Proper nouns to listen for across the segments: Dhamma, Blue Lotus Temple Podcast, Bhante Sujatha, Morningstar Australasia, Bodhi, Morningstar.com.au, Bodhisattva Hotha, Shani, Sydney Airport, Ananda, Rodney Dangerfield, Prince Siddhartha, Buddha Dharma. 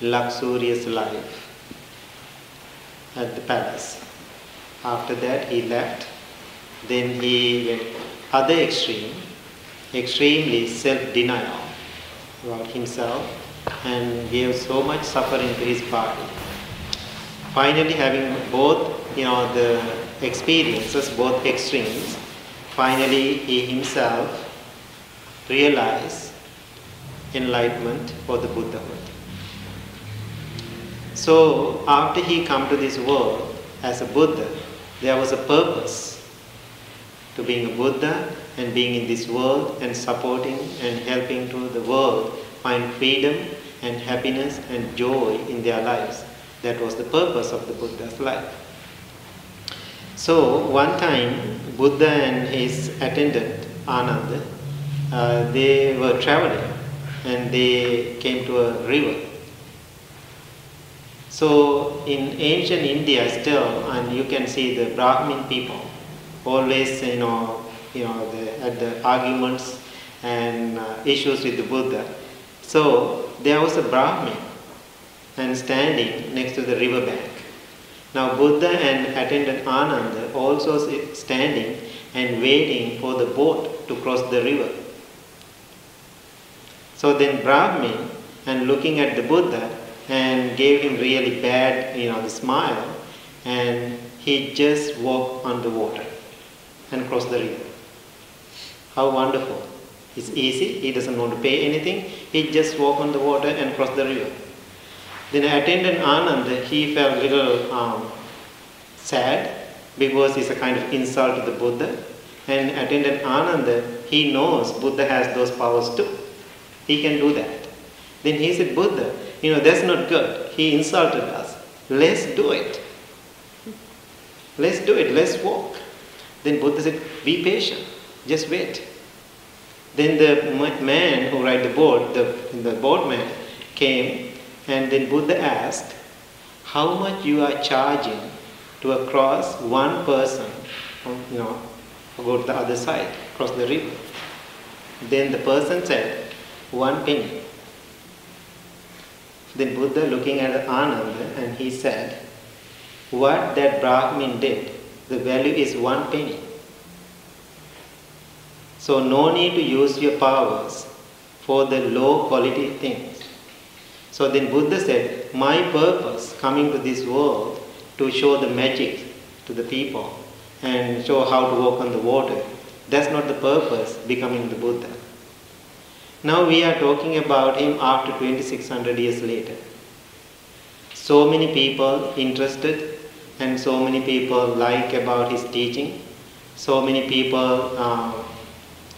luxurious life at the palace. After that he left. Then he went other extreme, extremely self-denial about himself and gave so much suffering to his body. Finally having both, the experiences both extremes, finally he himself realized enlightenment for the Buddhahood. So after he came to this world as a Buddha, there was a purpose to being a Buddha and being in this world and supporting and helping to the world find freedom and happiness and joy in their lives. That was the purpose of the Buddha's life. So one time Buddha and his attendant Ananda, they were traveling and they came to a river. So in ancient India still, and you can see the Brahmin people always, at the arguments and issues with the Buddha. So there was a Brahmin and standing next to the river bank. Now Buddha and attendant Ananda also standing and waiting for the boat to cross the river. So then Brahmin and looking at the Buddha and gave him really bad, the smile, and he just walked on the water and crossed the river. How wonderful. It's easy, he doesn't want to pay anything, he just walked on the water and crossed the river. Then attendant Ananda, he felt a little sad because it's a kind of insult to the Buddha, and attendant Ananda, he knows Buddha has those powers too. He can do that. Then he said, Buddha, that's not good. He insulted us. Let's do it. Let's do it. Let's walk. Then Buddha said, be patient. Just wait. Then the man who ride the boat, the boatman came. And then Buddha asked, how much you are charging to cross one person, go to the other side, cross the river? Then the person said, 1 penny. Then Buddha looking at Ananda and he said, what that Brahmin did, the value is 1 penny. So no need to use your powers for the low quality things. So then Buddha said, my purpose coming to this world to show the magic to the people and show how to walk on the water, that's not the purpose becoming the Buddha. Now we are talking about him after 2600 years later. So many people interested and so many people like about his teaching, so many people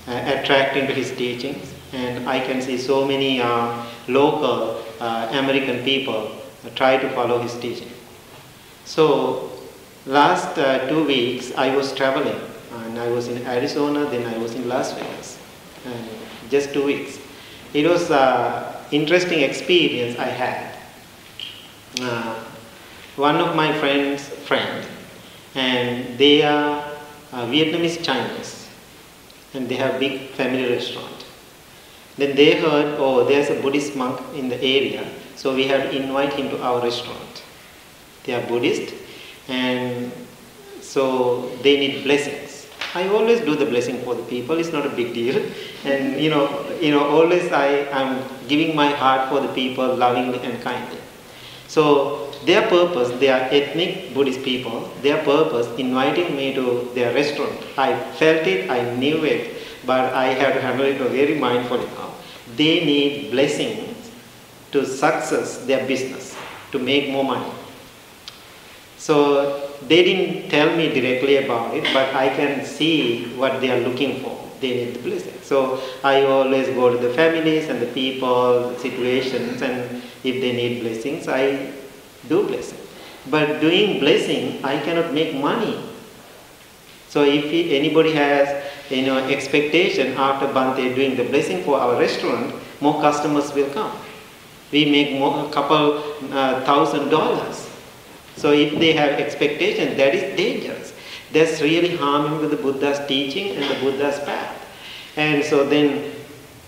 attracting to his teachings, and I can see so many local American people try to follow his teaching. So last 2 weeks I was traveling, and I was in Arizona, then I was in Las Vegas, and just 2 weeks. It was an interesting experience I had. One of my friends' friend, and they are Vietnamese Chinese, and they have big family restaurant. Then they heard, oh, there's a Buddhist monk in the area, so we have to invite him to our restaurant. They are Buddhist, and so they need blessings. I always do the blessing for the people, it's not a big deal. And always I'm giving my heart for the people, lovingly and kindly. So their purpose, they are ethnic Buddhist people, their purpose inviting me to their restaurant. I felt it, I knew it, but I have to handle it very mindfully now. They need blessings to success their business, to make more money. So they didn't tell me directly about it, but I can see what they are looking for. They need the blessing. So I always go to the families and the people, the situations, and if they need blessings, I do blessing. But doing blessing, I cannot make money. So if anybody has expectation after Bhante doing the blessing for our restaurant, more customers will come. We make more, a couple $1,000. So if they have expectation, that is dangerous. That's really harming with the Buddha's teaching and the Buddha's path. And so then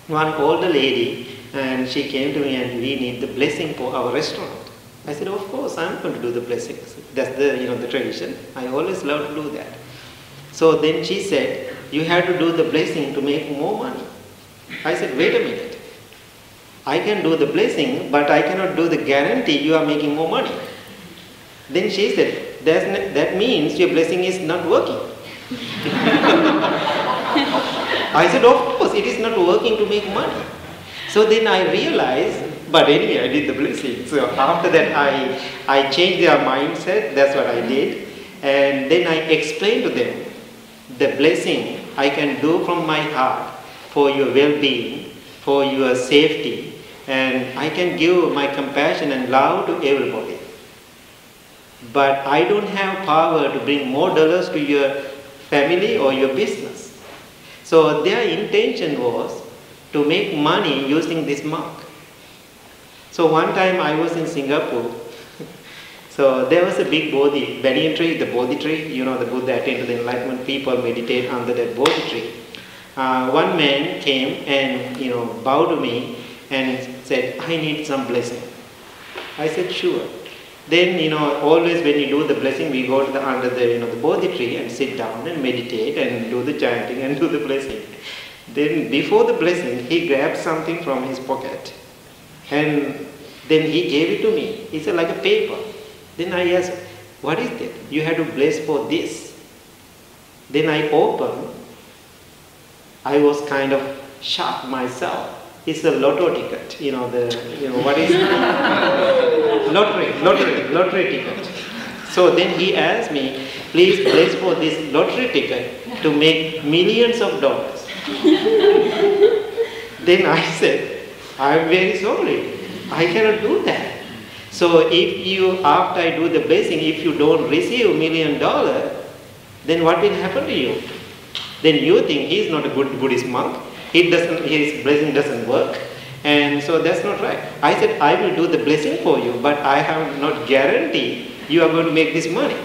one older lady, and she came to me and we need the blessing for our restaurant. I said, of course, I'm going to do the blessings. That's the the tradition. I always love to do that. So then she said, you have to do the blessing to make more money. I said, wait a minute. I can do the blessing, but I cannot do the guarantee you are making more money. Then she said, that means your blessing is not working. I said, of course, it is not working to make money. So then I realized, but anyway, I did the blessing. So after that, I changed their mindset. That's what I did. And then I explained to them the blessing I can do from my heart for your well-being, for your safety, and I can give my compassion and love to everybody. But I don't have power to bring more dollars to your family or your business. So their intention was to make money using this mark. So one time I was in Singapore. So there was a big Bodhi, banyan tree, the Bodhi tree. You know, the Buddha attended the enlightenment, people meditate under that Bodhi tree. One man came and, you know, bowed to me and said, I need some blessing. I said, sure. Then, you know, always when you do the blessing, we go to the, under the, you know, the Bodhi tree and sit down and meditate and do the chanting and do the blessing. Then before the blessing, he grabbed something from his pocket and then he gave it to me. It's like a paper. Then I asked, what is that? You have to bless for this. Then I opened. I was kind of shocked myself. It's a lotto ticket, you know, what is it? lottery ticket. So then he asked me, please bless for this lottery ticket to make millions of dollars. Then I said, I'm very sorry, I cannot do that. So if you, after I do the blessing, if you don't receive $1 million, then what will happen to you? Then you think he's not a good Buddhist monk, his blessing doesn't work, and so that's not right. I said, I will do the blessing for you, but I have not guaranteed you are going to make this money.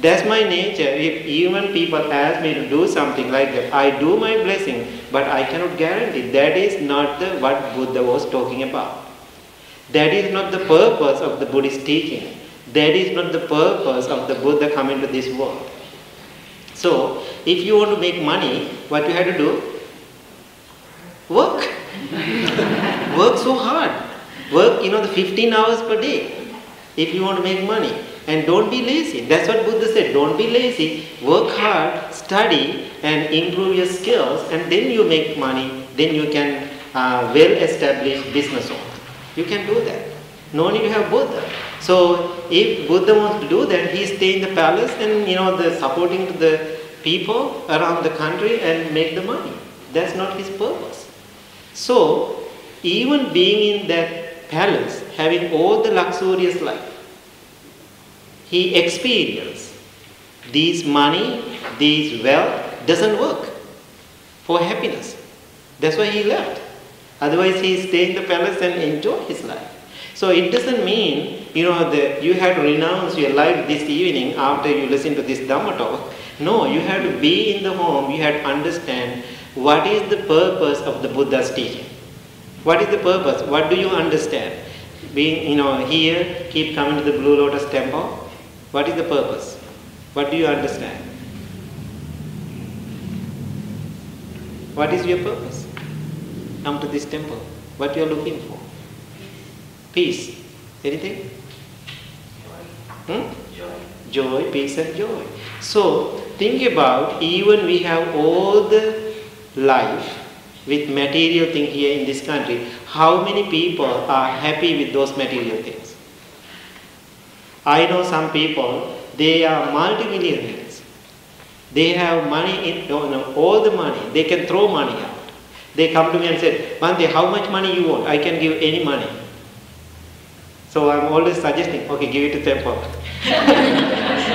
That's my nature. If even people ask me to do something like that, I do my blessing, but I cannot guarantee. That is not what Buddha was talking about. That is not the purpose of the Buddhist teaching. That is not the purpose of the Buddha coming to this world. So, if you want to make money, what you have to do? Work. Work so hard. Work, you know, the 15 hours per day, if you want to make money. And don't be lazy. That's what Buddha said. Don't be lazy. Work hard, study, and improve your skills, and then you make money. Then you can well-established business owner. You can do that. No need to have Buddha. So if Buddha wants to do that, he stay in the palace and, you know, the supporting the people around the country and make the money. That's not his purpose. So even being in that palace, having all the luxurious life, he experienced these money, these wealth doesn't work for happiness. That's why he left. Otherwise he stayed in the palace and enjoyed his life. So it doesn't mean, you know, that you have to renounce your life this evening after you listen to this Dhamma talk. No, you have to be in the home, you have to understand what is the purpose of the Buddha's teaching. What is the purpose? What do you understand? Being, you know, here, keep coming to the Blue Lotus Temple. What is the purpose? What do you understand? What is your purpose? Come to this temple. What you are looking for? Peace. Anything? Joy, peace and joy. So think about, even we have all the life with material thing here in this country. How many people are happy with those material things? I know some people, they are multi-millionaires. They have money, all the money. They can throw money out. They come to me and say, Bhante, how much money you want? I can give any money. So I'm always suggesting, okay, give it to temple.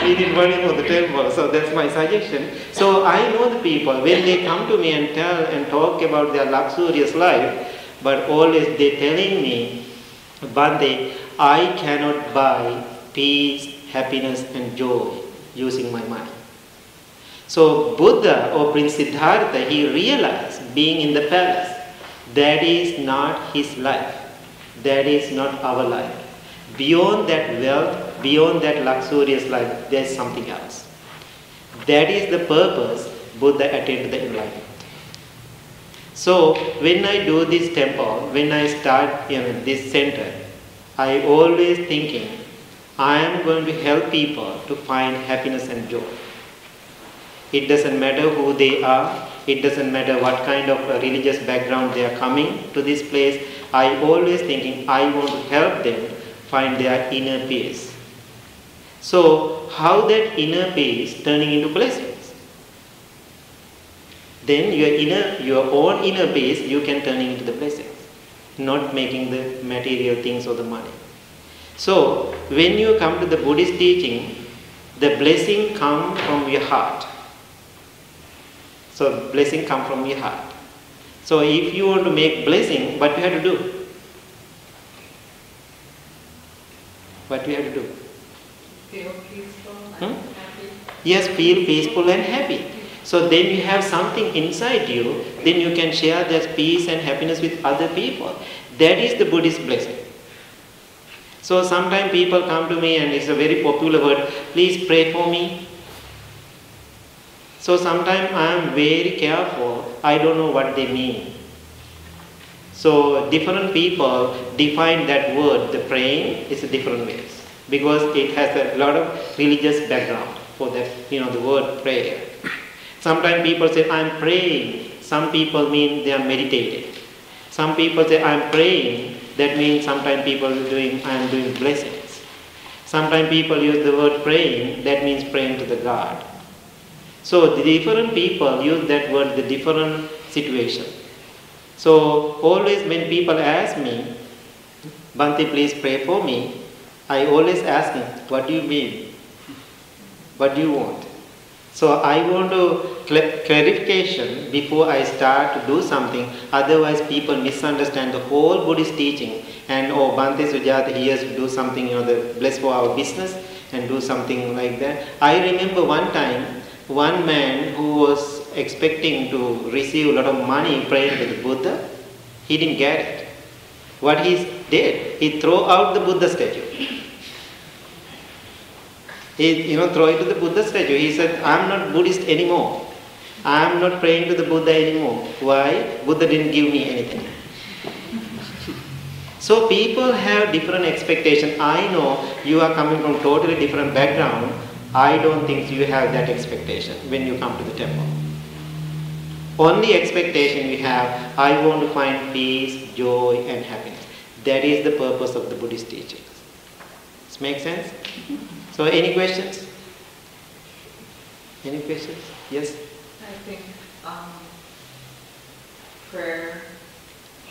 We need money for the temple, so that's my suggestion. So I know the people, when they come to me and tell and talk about their luxurious life, but always they're telling me, Bhante, I cannot buy peace, happiness and joy using my money. So Buddha or Prince Siddhartha, he realized being in the palace, that is not his life. That is not our life. Beyond that wealth, beyond that luxurious life, there is something else. That is the purpose Buddha attained the enlightenment. So when I do this temple, when I start, you know, this center, I always thinking, I am going to help people to find happiness and joy. It doesn't matter who they are. It doesn't matter what kind of religious background they are coming to this place. I always thinking I want to help them find their inner peace. So how that inner peace turning into blessings? Then your own inner peace you can turn into the blessings, not making the material things or the money. So when you come to the Buddhist teaching, the blessing comes from your heart. So blessing comes from your heart. So if you want to make blessing, what you have to do? What you have to do? Feel peaceful and happy. Yes, feel peaceful and happy. So then you have something inside you, then you can share that peace and happiness with other people. That is the Buddhist blessing. So sometimes people come to me and it's a very popular word, please pray for me. So sometimes I am very careful, I don't know what they mean. So different people define that word, the praying, is a different ways. Because it has a lot of religious background for that, the word prayer. Sometimes people say, I am praying. Some people mean they are meditating. Some people say, I am praying. That means sometimes people are doing, I am doing blessings. Sometimes people use the word praying. That means praying to the God. So the different people use that word, the different situation. So always when people ask me, Bhante, please pray for me, I always ask them, what do you mean? What do you want? So I want to clarification before I start to do something, otherwise people misunderstand the whole Buddhist teaching and, oh, Bhante Sujatha, he has to do something, bless for our business and do something like that. I remember one time, one man who was expecting to receive a lot of money praying to the Buddha, he didn't get it. What he did, he threw out the Buddha statue. He throw it to the Buddha statue. He said, I'm not Buddhist anymore. I'm not praying to the Buddha anymore. Why? Buddha didn't give me anything. So people have different expectations. I know you are coming from totally different background. I don't think you have that expectation when you come to the temple. Only expectation you have, I want to find peace, joy and happiness. That is the purpose of the Buddhist teachings. Does it make sense? So any questions? Any questions? Yes? I think prayer,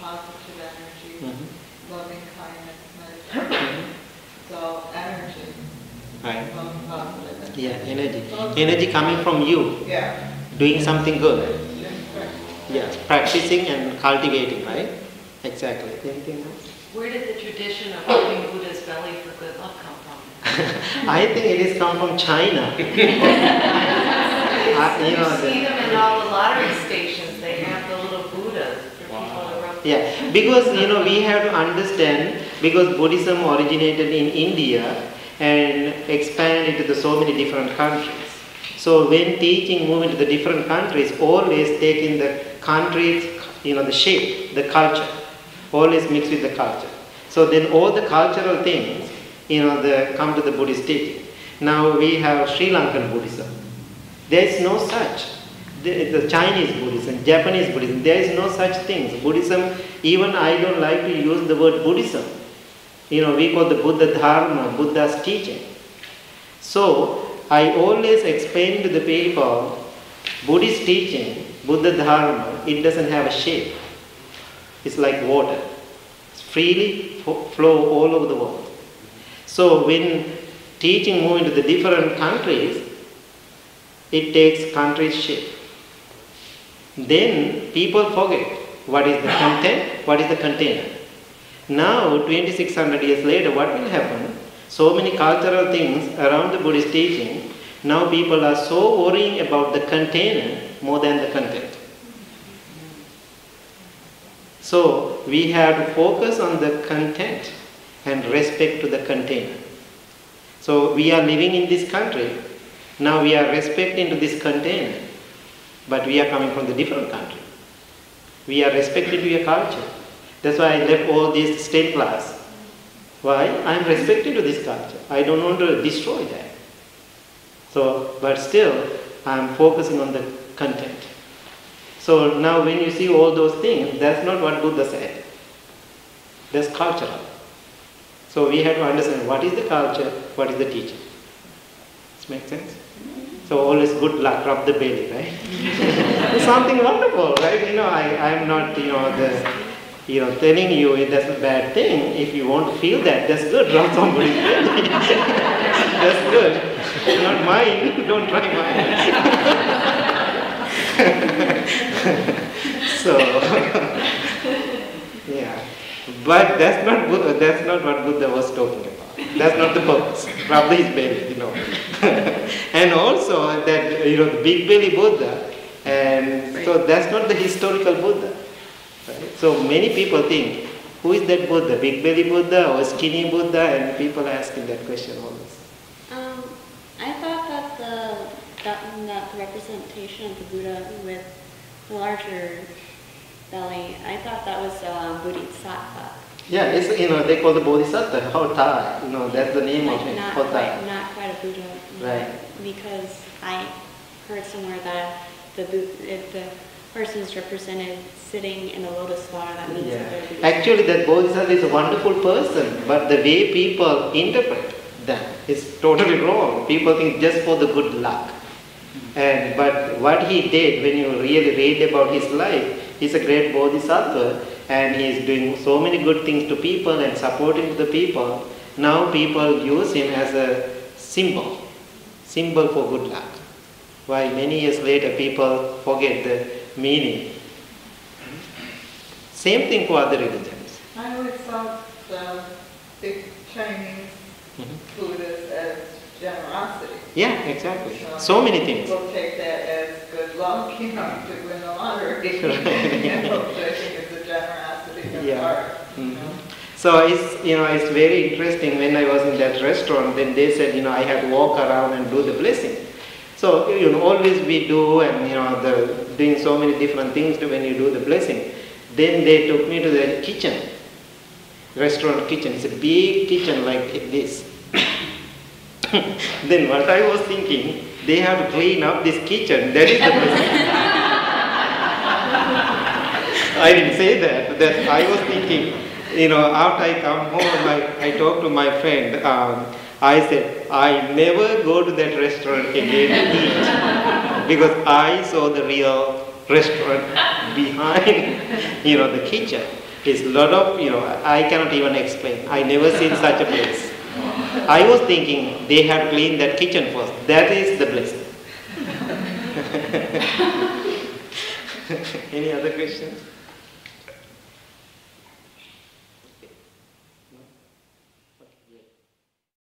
positive energy, loving kindness, meditation, it's all energy. Right. Yeah, energy. Energy coming from you. Yeah. Doing something good. Yeah, practicing and cultivating, right? Exactly. Anything else? Where did the tradition of holding Buddha's belly for good luck come from? I think it is come from China. You see them in all the lottery stations. They have the little Buddhas for people around. Yeah, because we have to understand, because Buddhism originated in India and expand into so many different countries. So when teaching moving to the different countries, always taking the countries, the shape, the culture, always mixed with the culture. So then all the cultural things, come to the Buddhist teaching. Now we have Sri Lankan Buddhism. There is no such. The Chinese Buddhism, Japanese Buddhism, there is no such things. Buddhism, even I don't like to use the word Buddhism. We call the Buddha Dharma, Buddha's teaching. So, I always explain to the people, Buddhist teaching, Buddha Dharma, it doesn't have a shape. It's like water. It's freely flow all over the world. So, when teaching moves into the different countries, it takes country's shape. Then, people forget what is the content, what is the container. Now, 2600 years later, what will happen? So many cultural things around the Buddhist teaching, now people are so worrying about the container more than the content. So, we have to focus on the content and respect to the container. So, we are living in this country, now we are respecting to this container, but we are coming from the different country. We are respecting to your culture. That's why I left all this state class. Why? I am respecting to this culture. I don't want to destroy that. So, but still, I am focusing on the content. So now when you see all those things, that's not what Buddha said. That's cultural. So we have to understand what is the culture, what is the teaching. Does it make sense? So always good luck, rub the belly, right? It's something wonderful, right? You know, I'm not, telling you that's a bad thing. If you want to feel that, that's good. Rub somebody's belly. That's good. It's not mine. Don't try mine. Yeah. But that's not Buddha, that's not what Buddha was talking about. That's not the purpose. Probably his belly, And also that the big belly Buddha, and so that's not the historical Buddha. Right? So many people think, who is that Buddha? Big belly Buddha or skinny Buddha? And people are asking that question always. I thought that that representation of the Buddha with the larger belly, I thought that was Bodhisattva. Yeah, it's, they call the Bodhisattva Hotha, that's the name of it, Hotha. Like, not quite a Buddha, right? Because I heard somewhere that if the person is represented sitting in a lotus flower, that means that they're Buddha. Actually, that Bodhisattva is a wonderful person, but the way people interpret them is totally wrong. People think just for the good luck. But what he did, when you really read about his life, he's a great Bodhisattva, and he's doing so many good things to people and supporting the people. Now people use him as a symbol for good luck. While many years later people forget the meaning. Same thing for other religions. I always thought the big Chinese Buddhists as generosity. Yeah, exactly. So many things. People take that as good luck, to win the lottery. So it's very interesting. When I was in that restaurant, then they said, I had to walk around and do the blessing. So always we do, and doing so many different things when you do the blessing. Then they took me to the kitchen, restaurant kitchen. It's a big kitchen like this. Then what I was thinking, they have to clean up this kitchen. That is the blessing. I didn't say that. That I was thinking, after I come home, I talked to my friend. I said, I never go to that restaurant again to eat because I saw the real restaurant behind, the kitchen. It's a lot of, I cannot even explain. I never seen such a place. I was thinking they had cleaned that kitchen first. That is the blessing. Any other questions?